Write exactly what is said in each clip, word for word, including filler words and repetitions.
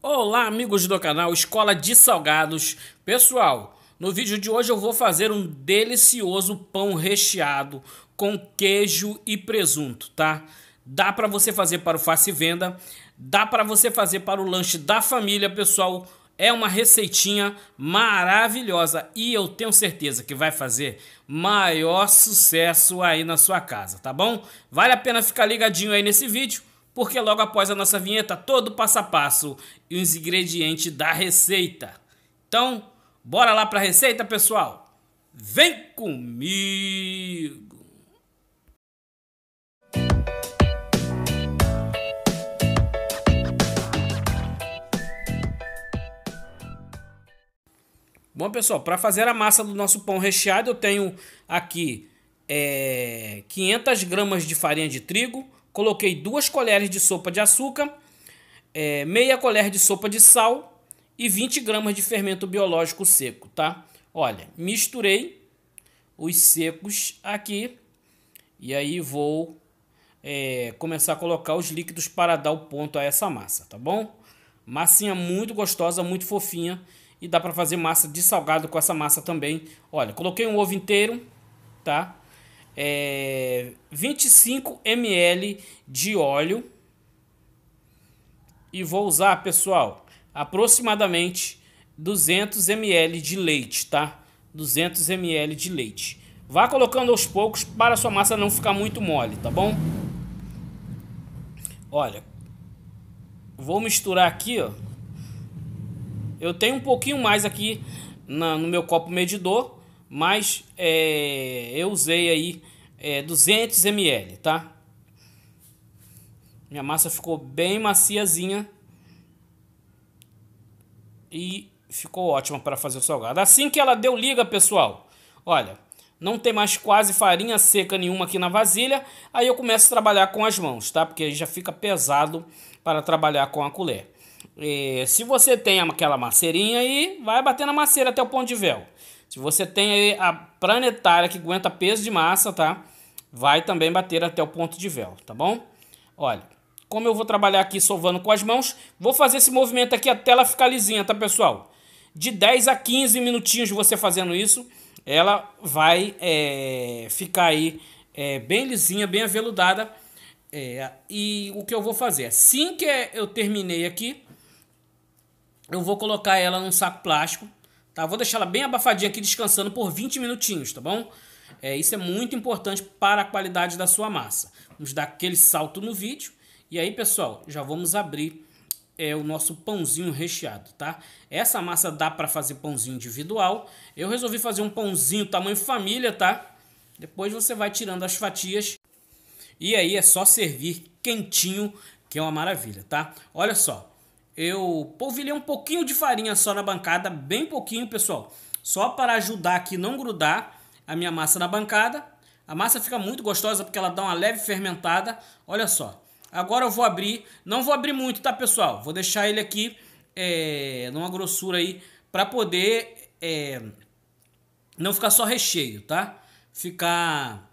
Olá amigos do canal Escola de Salgados. Pessoal, no vídeo de hoje eu vou fazer um delicioso pão recheado com queijo e presunto, tá? Dá para você fazer para o face venda, dá para você fazer para o lanche da família, pessoal. É uma receitinha maravilhosa e eu tenho certeza que vai fazer maior sucesso aí na sua casa, tá bom? Vale a pena ficar ligadinho aí nesse vídeo, porque logo após a nossa vinheta, todo passo a passo e os ingredientes da receita. Então, bora lá para a receita, pessoal? Vem comigo! Bom, pessoal, para fazer a massa do nosso pão recheado, eu tenho aqui é, quinhentas gramas de farinha de trigo, coloquei duas colheres de sopa de açúcar, é, meia colher de sopa de sal e vinte gramas de fermento biológico seco, tá? Olha, misturei os secos aqui e aí vou é, começar a colocar os líquidos para dar o ponto a essa massa, tá bom? Massinha muito gostosa, muito fofinha e dá para fazer massa de salgado com essa massa também. Olha, coloquei um ovo inteiro, tá? É, vinte e cinco mililitros de óleo e vou usar, pessoal, aproximadamente duzentos mililitros de leite, tá? duzentos mililitros de leite. Vá colocando aos poucos para a sua massa não ficar muito mole, tá bom? Olha, vou misturar aqui, ó. Eu tenho um pouquinho mais aqui na, no meu copo medidor, mas é, eu usei aí é, duzentos mililitros, tá? Minha massa ficou bem maciazinha e ficou ótima para fazer o salgado. Assim que ela deu liga, pessoal, olha, não tem mais quase farinha seca nenhuma aqui na vasilha, aí eu começo a trabalhar com as mãos, tá? Porque aí já fica pesado para trabalhar com a colher. É, se você tem aquela maceirinha aí, vai bater na maceira até o ponto de véu. Se você tem aí a planetária que aguenta peso de massa, tá? Vai também bater até o ponto de véu, tá bom? Olha, como eu vou trabalhar aqui sovando com as mãos, vou fazer esse movimento aqui até ela ficar lisinha, tá, pessoal? De dez a quinze minutinhos você fazendo isso, ela vai é, ficar aí é, bem lisinha, bem aveludada. É, e o que eu vou fazer? Assim que eu terminei aqui, eu vou colocar ela num saco plástico. Tá, vou deixar ela bem abafadinha aqui, descansando por vinte minutinhos, tá bom? É, isso é muito importante para a qualidade da sua massa. Vamos dar aquele salto no vídeo. E aí, pessoal, já vamos abrir é, o nosso pãozinho recheado, tá? Essa massa dá para fazer pãozinho individual. Eu resolvi fazer um pãozinho tamanho família, tá? Depois você vai tirando as fatias. E aí é só servir quentinho, que é uma maravilha, tá? Olha só. Eu polvilhei um pouquinho de farinha só na bancada, bem pouquinho, pessoal. Só para ajudar aqui a não grudar a minha massa na bancada. A massa fica muito gostosa porque ela dá uma leve fermentada. Olha só. Agora eu vou abrir. Não vou abrir muito, tá, pessoal? Vou deixar ele aqui é, numa grossura aí para poder é, não ficar só recheio, tá? Ficar...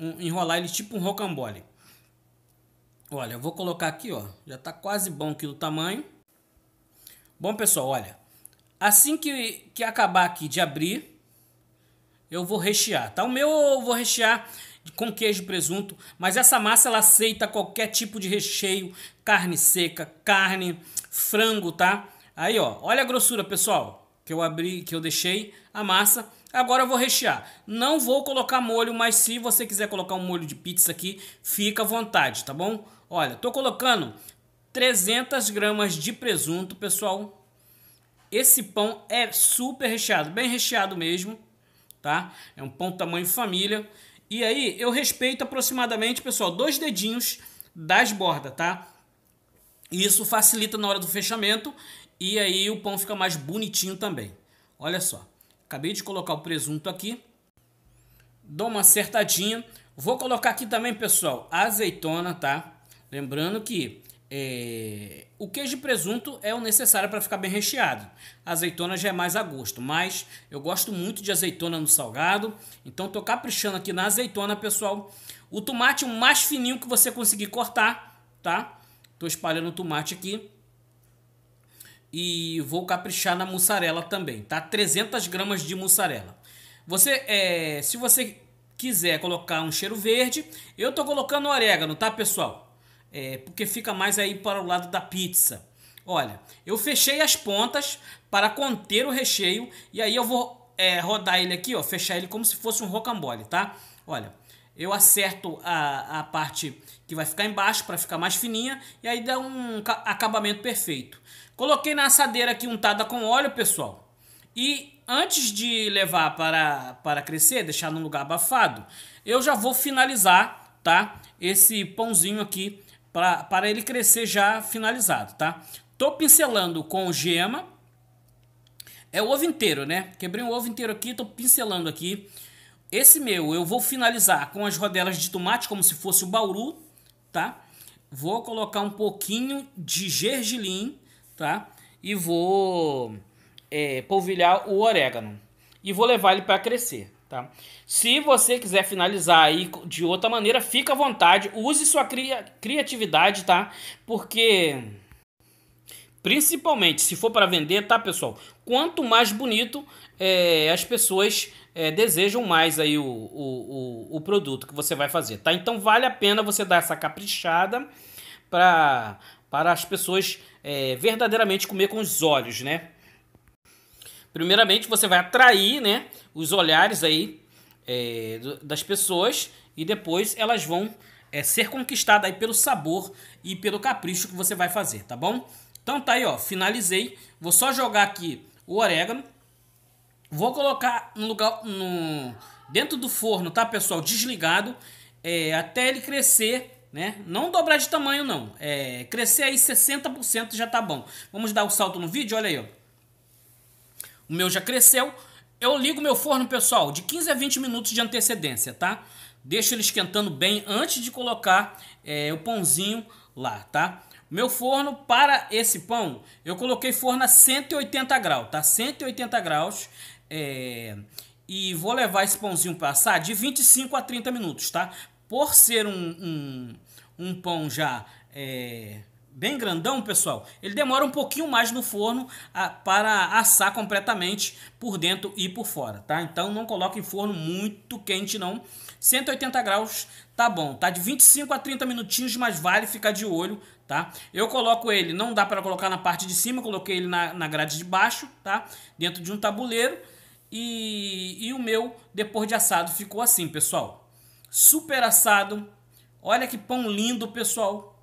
Um, enrolar ele tipo um rocambole. Olha, eu vou colocar aqui, ó. Já tá quase bom aqui do tamanho. Bom, pessoal, olha, assim que, que acabar aqui de abrir, eu vou rechear, tá? O meu eu vou rechear com queijo e presunto, mas essa massa, ela aceita qualquer tipo de recheio, carne seca, carne, frango, tá? Aí, ó, olha a grossura, pessoal, que eu abri, que eu deixei a massa. Agora eu vou rechear. Não vou colocar molho, mas se você quiser colocar um molho de pizza aqui, fica à vontade, tá bom? Olha, tô colocando trezentas gramas de presunto, pessoal. Esse pão é super recheado, bem recheado mesmo, tá? É um pão tamanho família. E aí, eu respeito aproximadamente, pessoal, dois dedinhos das bordas, tá? Isso facilita na hora do fechamento e aí o pão fica mais bonitinho também. Olha só, acabei de colocar o presunto aqui. Dou uma acertadinha. Vou colocar aqui também, pessoal, azeitona, tá? Lembrando que é, o queijo e presunto é o necessário para ficar bem recheado. A azeitona já é mais a gosto, mas eu gosto muito de azeitona no salgado. Então tô caprichando aqui na azeitona, pessoal. O tomate o mais fininho que você conseguir cortar, tá? Tô espalhando o tomate aqui. E vou caprichar na mussarela também, tá? trezentas gramas de mussarela. Você, é, se você quiser colocar um cheiro verde, eu tô colocando orégano, tá, pessoal? É, porque fica mais aí para o lado da pizza. Olha, eu fechei as pontas para conter o recheio. E aí eu vou é, rodar ele aqui, ó, fechar ele como se fosse um rocambole, tá? Olha, eu acerto a, a parte que vai ficar embaixo para ficar mais fininha. E aí dá um acabamento perfeito. Coloquei na assadeira aqui untada com óleo, pessoal. E antes de levar para, para crescer, deixar num lugar abafado, eu já vou finalizar, tá? Esse pãozinho aqui pra, para ele crescer já finalizado, tá? Tô pincelando com gema. É o ovo inteiro, né? Quebrei o ovo inteiro aqui, tô pincelando aqui. Esse meu eu vou finalizar com as rodelas de tomate, como se fosse o bauru, tá? Vou colocar um pouquinho de gergelim, tá? E vou é, polvilhar o orégano e vou levar ele para crescer, tá? Se você quiser finalizar aí de outra maneira, fica à vontade, use sua cria criatividade, tá? Porque principalmente se for para vender, tá, pessoal? Quanto mais bonito, é, as pessoas é, desejam mais aí o, o, o, o produto que você vai fazer, tá? Então vale a pena você dar essa caprichada para para as pessoas é, verdadeiramente comer com os olhos, né? Primeiramente, você vai atrair, né, os olhares aí é, das pessoas e depois elas vão é, ser conquistadas aí pelo sabor e pelo capricho que você vai fazer, tá bom? Então tá aí, ó, finalizei. Vou só jogar aqui o orégano. Vou colocar no lugar, no, dentro do forno, tá, pessoal? Desligado é, até ele crescer. Né? Não dobrar de tamanho, não. É, crescer aí sessenta por cento já tá bom. Vamos dar um salto no vídeo? Olha aí, ó. O meu já cresceu. Eu ligo meu forno, pessoal, de quinze a vinte minutos de antecedência, tá? Deixo ele esquentando bem antes de colocar é, o pãozinho lá, tá? Meu forno, para esse pão, eu coloquei forno a cento e oitenta graus, tá? cento e oitenta graus. É... E vou levar esse pãozinho para assar de vinte e cinco a trinta minutos, tá? Por ser um, um, um pão já é, bem grandão, pessoal, ele demora um pouquinho mais no forno a, para assar completamente por dentro e por fora, tá? Então não coloque em forno muito quente, não. cento e oitenta graus tá bom, tá? De vinte e cinco a trinta minutinhos, mas vale ficar de olho, tá? Eu coloco ele, não dá para colocar na parte de cima, eu coloquei ele na, na grade de baixo, tá? Dentro de um tabuleiro. E, e o meu, depois de assado, ficou assim, pessoal. Super assado. Olha que pão lindo, pessoal.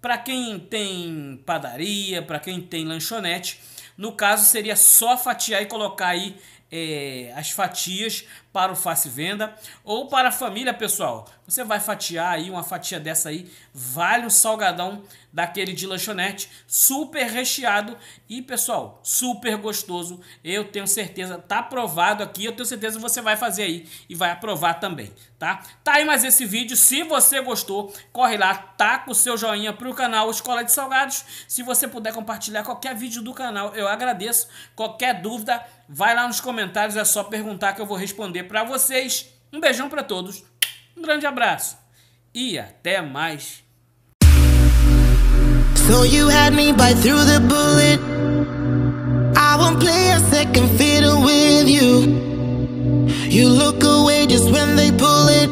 Para quem tem padaria, para quem tem lanchonete, no caso seria só fatiar e colocar aí é, as fatias para o face venda ou para a família, pessoal. Você vai fatiar aí uma fatia dessa aí, vale um salgadão daquele de lanchonete, super recheado e, pessoal, super gostoso. Eu tenho certeza, tá aprovado aqui. Eu tenho certeza que você vai fazer aí e vai aprovar também, tá? Tá aí mais esse vídeo. Se você gostou, corre lá, taca o seu joinha pro canal Escola de Salgados. Se você puder compartilhar qualquer vídeo do canal, eu agradeço. Qualquer dúvida, vai lá nos comentários, é só perguntar que eu vou responder para vocês. Um beijão para todos, um grande abraço e até mais. So you had me bite through the bullet. I won't play a second fiddle with you. You look away just when they pull it.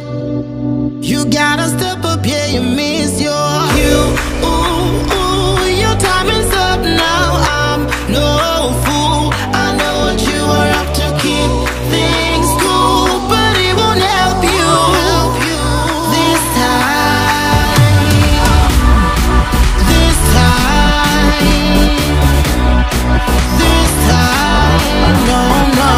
You gotta step up, yeah, you miss your you. Ooh, ooh, your time is up now. I'm no fool. I know what you are up to. Keep things cool, but it won't help you. Help you this time. This time, no, no.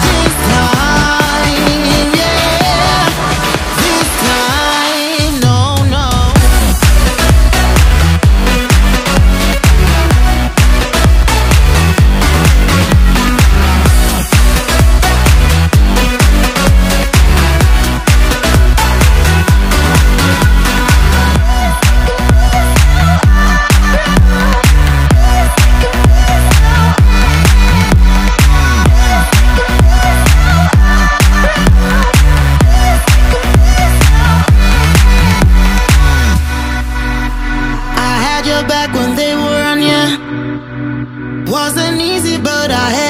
This time, yeah. This time. uneasy, but I have